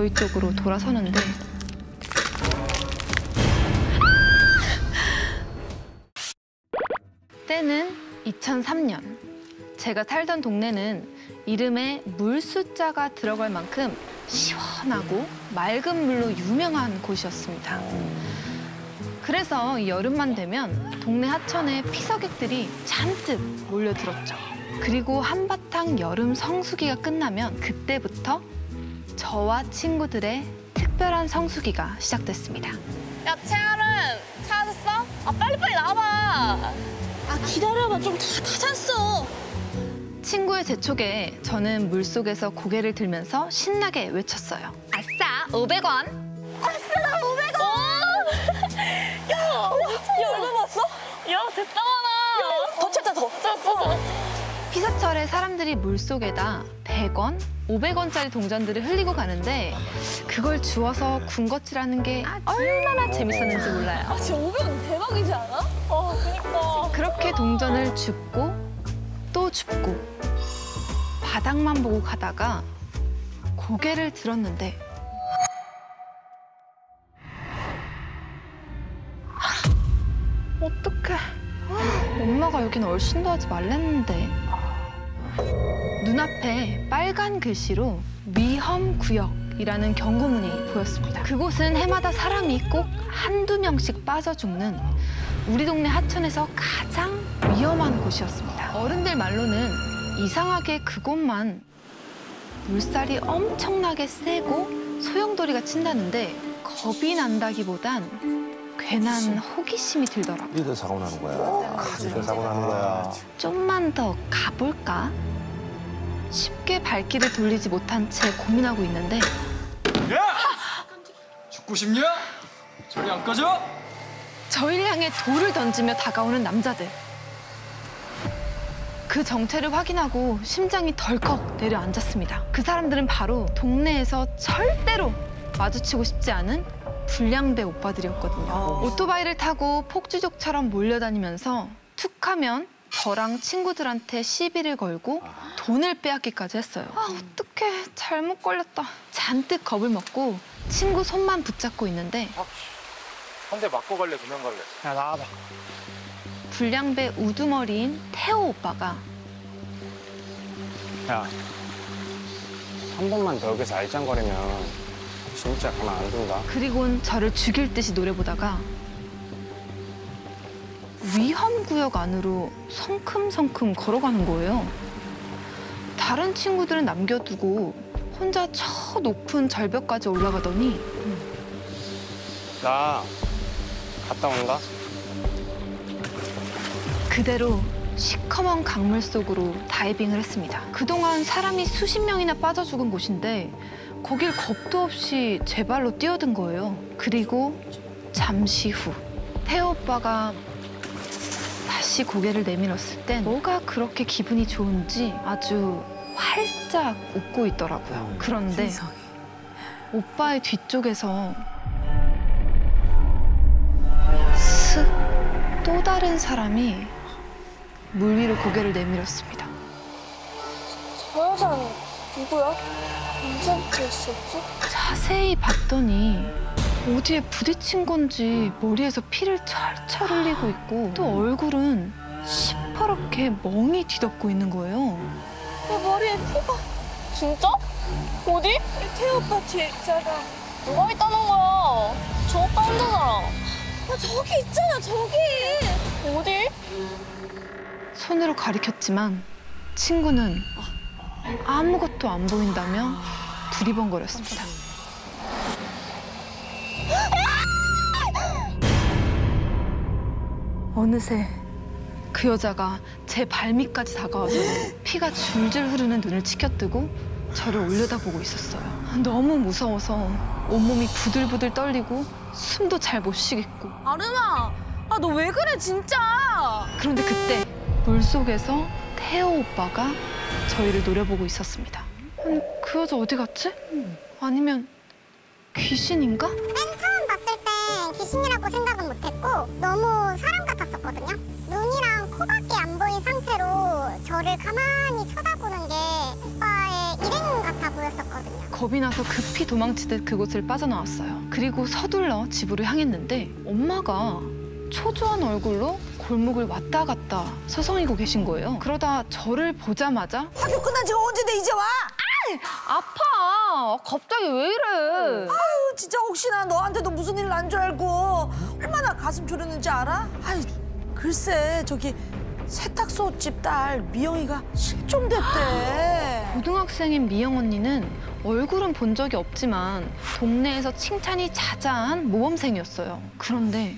저희 쪽으로 돌아서는데 때는 2003년. 제가 살던 동네는 이름에 물 숫자가 들어갈 만큼 시원하고 맑은 물로 유명한 곳이었습니다. 그래서 여름만 되면 동네 하천에 피서객들이 잔뜩 몰려들었죠. 그리고 한바탕 여름 성수기가 끝나면 그때부터 저와 친구들의 특별한 성수기가 시작됐습니다. 야, 채아름! 찾았어? 아, 빨리빨리 나와봐! 아, 기다려봐. 좀 다 찾았어! 친구의 재촉에 저는 물속에서 고개를 들면서 신나게 외쳤어요. 아싸! 500원! 아싸! 나 500원! 야! 야, 얼마 봤어? 야, 됐다, 많아! 더 찾자, 더! 피사철에 사람들이 물속에다 100원, 500원짜리 동전들을 흘리고 가는데 그걸 주워서 군것질하는 게 얼마나 재밌었는지 몰라요. 아, 진짜 500원 대박이지 않아? 어, 그니까. 그렇게 동전을 줍고 또 줍고 바닥만 보고 가다가 고개를 들었는데 어떡해. 엄마가 여긴 얼씬도 하지 말랬는데. 눈앞에 빨간 글씨로 위험구역이라는 경고문이 보였습니다. 그곳은 해마다 사람이 꼭 한두 명씩 빠져 죽는 우리 동네 하천에서 가장 위험한 곳이었습니다. 어른들 말로는 이상하게 그곳만 물살이 엄청나게 세고 소용돌이가 친다는데 겁이 난다기보단 괜한 호기심이 들더라고요. 니들 사고 나는 거야. 니들 사고 나는 거야. 좀만 더 가볼까? 쉽게 발길을 돌리지 못한 채 고민하고 있는데. 야! 죽고 싶냐? 저리 안 꺼져? 저희를 향해 돌을 던지며 다가오는 남자들. 그 정체를 확인하고 심장이 덜컥 내려앉았습니다. 그 사람들은 바로 동네에서 절대로 마주치고 싶지 않은 불량배 오빠들이었거든요. 오토바이를 타고 폭주족처럼 몰려다니면서 툭하면 저랑 친구들한테 시비를 걸고 돈을 빼앗기까지 했어요. 아, 어떡해. 잘못 걸렸다. 잔뜩 겁을 먹고 친구 손만 붙잡고 있는데 한 대 맞고 갈래, 그냥 갈래? 야, 나와봐. 불량배 우두머리인 태호 오빠가 야, 한 번만 더 여기서 알짱거리면 진짜 가만 안 둔다. 그리곤 저를 죽일 듯이 노려보다가 위험구역 안으로 성큼성큼 걸어가는 거예요. 다른 친구들은 남겨두고 혼자 저 높은 절벽까지 올라가더니 나 갔다 온다. 그대로 시커먼 강물 속으로 다이빙을 했습니다. 그동안 사람이 수십 명이나 빠져 죽은 곳인데 거길 겁도 없이 제 발로 뛰어든 거예요. 그리고 잠시 후 태호 오빠가 다시 고개를 내밀었을 땐 뭐가 그렇게 기분이 좋은지 아주 활짝 웃고 있더라고요. 그런데 세상에. 오빠의 뒤쪽에서 슥 또 다른 사람이 물 위로 고개를 내밀었습니다. 저 여자는 누구야? 언제 붙어있었지? 자세히 봤더니 어디에 부딪힌 건지 머리에서 피를 철철 흘리고 있고 또 얼굴은 시퍼렇게 멍이 뒤덮고 있는 거예요. 내 머리에 피가... 진짜? 어디? 태호 오빠 뒤에 있잖아. 누가 있다는 거야? 저 오빠 혼자잖아. 아, 저기 있잖아, 저기! 어디? 손으로 가리켰지만 친구는 아무것도 안 보인다며 두리번거렸습니다. 어느새 그 여자가 제 발밑까지 다가와서 피가 줄줄 흐르는 눈을 치켜뜨고 저를 올려다보고 있었어요. 너무 무서워서 온몸이 부들부들 떨리고 숨도 잘 못 쉬겠고. 아름아, 아, 너 왜 그래 진짜? 그런데 그때 물속에서 태호 오빠가 저희를 노려보고 있었습니다. 아니, 그 여자 어디 갔지? 아니면 귀신인가? 맨 처음 봤을 때 귀신이라고 생각은 못했고 너무 사람 같았었거든요. 눈이랑 코밖에 안 보인 상태로 저를 가만히 쳐다보는 게 오빠의 일행 같아 보였었거든요. 겁이 나서 급히 도망치듯 그곳을 빠져나왔어요. 그리고 서둘러 집으로 향했는데 엄마가 초조한 얼굴로 골목을 왔다 갔다 서성이고 계신 거예요. 그러다 저를 보자마자 학교 끝난 지가 언제인데 이제 와! 아! 아파! 갑자기 왜 이래? 아유 진짜 혹시나 너한테도 무슨 일 난 줄 알고 얼마나 가슴 졸였는지 알아? 아유 글쎄 저기 세탁소 집 딸 미영이가 실종됐대. 고등학생인 미영 언니는 얼굴은 본 적이 없지만 동네에서 칭찬이 자자한 모범생이었어요. 그런데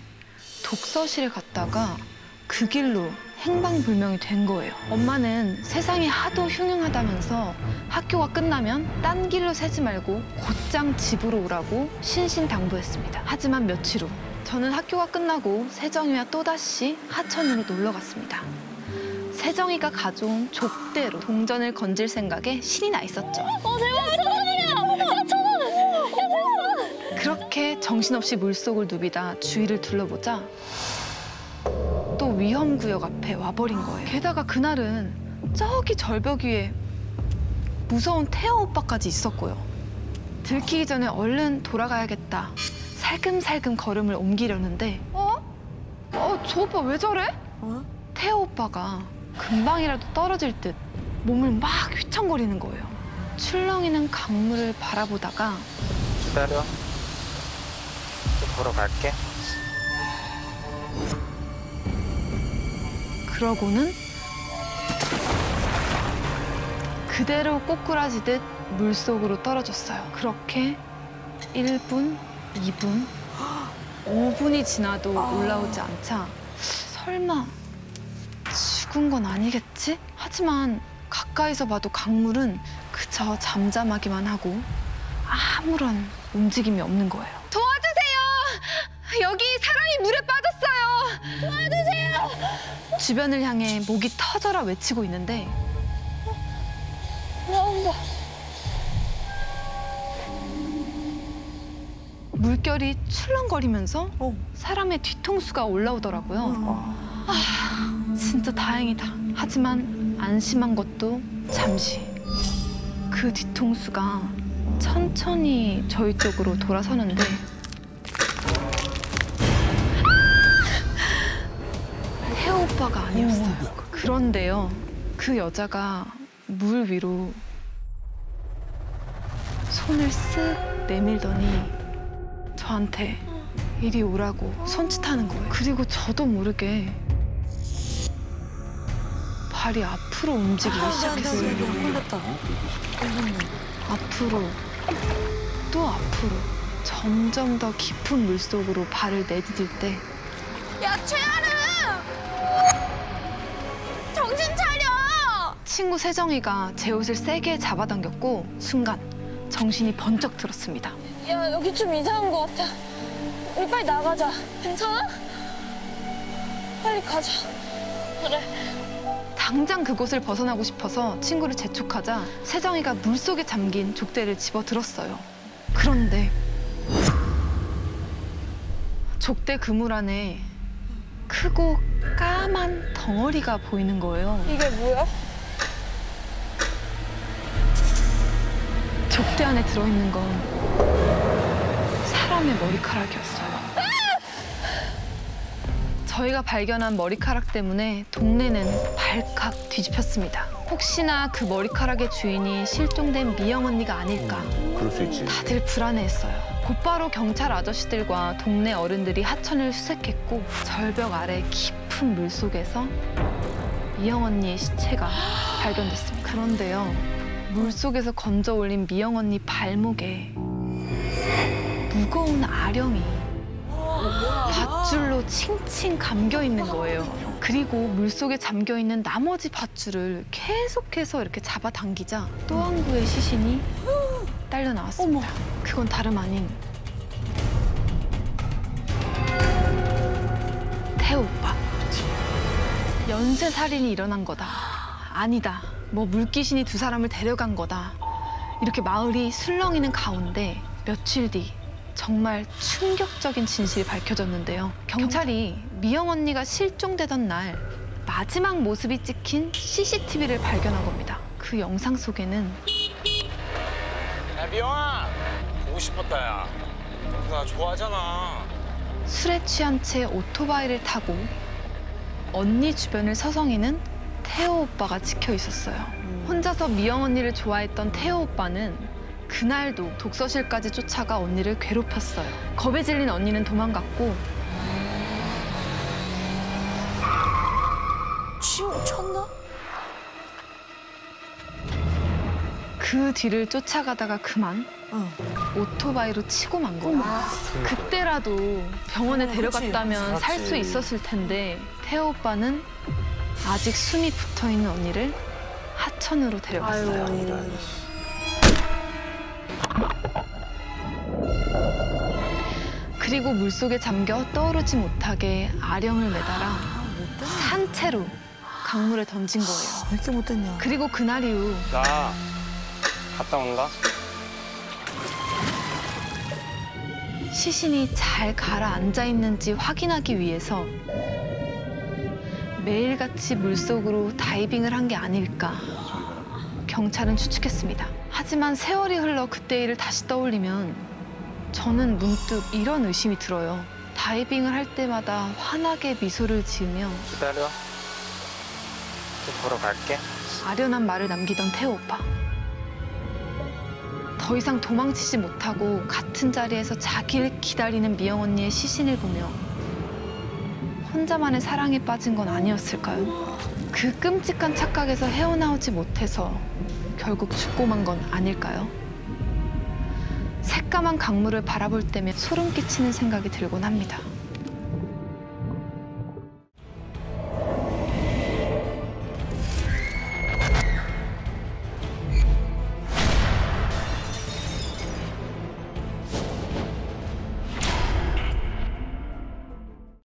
독서실에 갔다가 그 길로 행방불명이 된 거예요. 엄마는 세상이 하도 흉흉하다면서 학교가 끝나면 딴 길로 새지 말고 곧장 집으로 오라고 신신당부했습니다. 하지만 며칠 후 저는 학교가 끝나고 세정이와 또다시 하천으로 놀러 갔습니다. 세정이가 가져온 족대로 동전을 건질 생각에 신이 나 있었죠. 대박! 1,000원이야! 1,000원! 그렇게 정신없이 물속을 누비다 주위를 둘러보자 또 위험구역 앞에 와버린 거예요. 게다가 그날은 저기 절벽 위에 무서운 태호 오빠까지 있었고요. 들키기 전에 얼른 돌아가야겠다. 살금살금 걸음을 옮기려는데 저 오빠 왜 저래? 태호 오빠가 금방이라도 떨어질 듯 몸을 막 휘청거리는 거예요. 출렁이는 강물을 바라보다가 기다려. 좀 걸어갈게. 그러고는 그대로 꼬꾸라지듯 물속으로 떨어졌어요. 그렇게 1분, 2분, 5분이 지나도 올라오지 않자 설마 죽은 건 아니겠지? 하지만 가까이서 봐도 강물은 그저 잠잠하기만 하고 아무런 움직임이 없는 거예요. 도와주세요! 여기 사람이 물에 빠졌어요! 도와주세요! 주변을 향해 목이 터져라 외치고 있는데 올라온다. 물결이 출렁거리면서 사람의 뒤통수가 올라오더라고요. 아, 진짜 다행이다. 하지만 안심한 것도 잠시. 그 뒤통수가 천천히 저희 쪽으로 돌아서는데 태호 오빠가 아니었어요. 그런데요, 그 여자가 물 위로 손을 쓱 내밀더니 저한테 이리 오라고 손짓하는 거예요. 그리고 저도 모르게 발이 앞으로 움직이기 시작했어요. 앞으로 또 앞으로 점점 더 깊은 물속으로 발을 내디딜 때 야, 최아름! 정신 차려! 친구 세정이가 제 옷을 세게 잡아당겼고 순간 정신이 번쩍 들었습니다. 야, 여기 좀 이상한 것 같아. 우리 빨리 나가자. 괜찮아? 빨리 가자. 그래. 당장 그곳을 벗어나고 싶어서 친구를 재촉하자 세정이가 물속에 잠긴 족대를 집어들었어요. 그런데 족대 그물 안에 크고 까만 덩어리가 보이는 거예요. 이게 뭐야? 족대 안에 들어있는 건 사람의 머리카락이었어요. 저희가 발견한 머리카락 때문에 동네는 발칵 뒤집혔습니다. 혹시나 그 머리카락의 주인이 실종된 미영 언니가 아닐까. 그럴 수 있지. 다들 불안해했어요. 곧바로 경찰 아저씨들과 동네 어른들이 하천을 수색했고 절벽 아래 깊은 물속에서 미영 언니의 시체가 발견됐습니다. 그런데요, 물속에서 건져 올린 미영 언니 발목에 무거운 아령이 밧줄로 칭칭 감겨 있는 거예요. 그리고 물속에 잠겨 있는 나머지 밧줄을 계속해서 이렇게 잡아당기자 또 한 구의 시신이 딸려 나왔습니다. 그건 다름 아닌 태호 오빠. 연쇄 살인이 일어난 거다. 아니다. 뭐 물귀신이 두 사람을 데려간 거다. 이렇게 마을이 술렁이는 가운데 며칠 뒤 정말 충격적인 진실이 밝혀졌는데요. 경찰이 미영 언니가 실종되던 날 마지막 모습이 찍힌 CCTV를 발견한 겁니다. 그 영상 속에는 미영아! 보고 싶었다, 야. 너 나 좋아하잖아. 술에 취한 채 오토바이를 타고 언니 주변을 서성이는 태호 오빠가 지켜 있었어요. 혼자서 미영 언니를 좋아했던 태호 오빠는 그날도 독서실까지 쫓아가 언니를 괴롭혔어요. 겁에 질린 언니는 도망갔고 쳤나? 그 뒤를 쫓아가다가 그만 오토바이로 치고 만 거야. 그때라도 병원에 데려갔다면 살 수 있었을 텐데 태호 오빠는 아직 숨이 붙어있는 언니를 하천으로 데려갔어요. 아유. 그리고 물속에 잠겨 떠오르지 못하게 아령을 매달아 산채로 강물에 던진 거예요. 왜 이렇게 못됐냐. 그리고 그날 이후 나 갔다 온다. 시신이 잘 가라앉아 있는지 확인하기 위해서 매일같이 물속으로 다이빙을 한 게 아닐까 경찰은 추측했습니다. 하지만 세월이 흘러 그때 일을 다시 떠올리면 저는 문득 이런 의심이 들어요. 다이빙을 할 때마다 환하게 미소를 지으며 기다려. 또 보러 갈게. 아련한 말을 남기던 태호 오빠. 더 이상 도망치지 못하고 같은 자리에서 자기를 기다리는 미영 언니의 시신을 보며 혼자만의 사랑에 빠진 건 아니었을까요? 그 끔찍한 착각에서 헤어나오지 못해서 결국 죽고 만 건 아닐까요? 새까만 강물을 바라볼 때면 소름 끼치는 생각이 들곤 합니다.